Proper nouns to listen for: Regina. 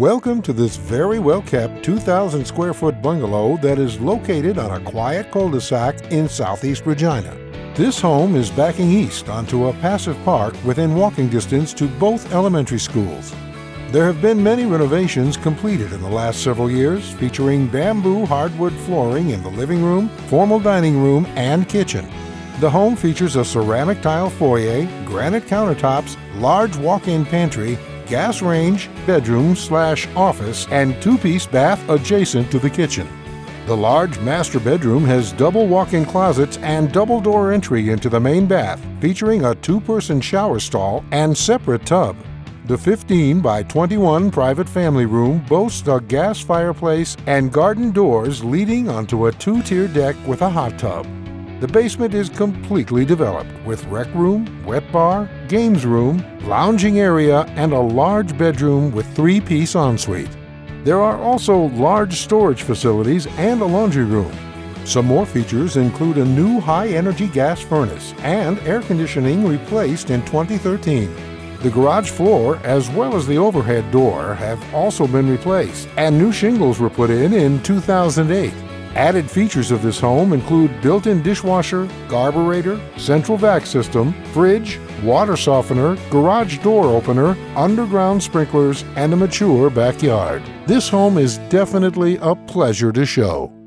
Welcome to this very well-kept 2,000 square foot bungalow that is located on a quiet cul-de-sac in southeast Regina. This home is backing east onto a passive park within walking distance to both elementary schools. There have been many renovations completed in the last several years, featuring bamboo hardwood flooring in the living room, formal dining room, and kitchen. The home features a ceramic tile foyer, granite countertops, large walk-in pantry, gas range, bedroom/office, and two-piece bath adjacent to the kitchen. The large master bedroom has double walk-in closets and double door entry into the main bath, featuring a two-person shower stall and separate tub. The 15 by 21 private family room boasts a gas fireplace and garden doors leading onto a two-tier deck with a hot tub. The basement is completely developed with rec room, wet bar, games room, lounging area, and a large bedroom with three-piece ensuite. There are also large storage facilities and a laundry room. Some more features include a new high-energy gas furnace and air conditioning replaced in 2013. The garage floor, as well as the overhead door, have also been replaced, and new shingles were put in 2008. Added features of this home include built-in dishwasher, carburetor, central vac system, fridge, water softener, garage door opener, underground sprinklers, and a mature backyard. This home is definitely a pleasure to show.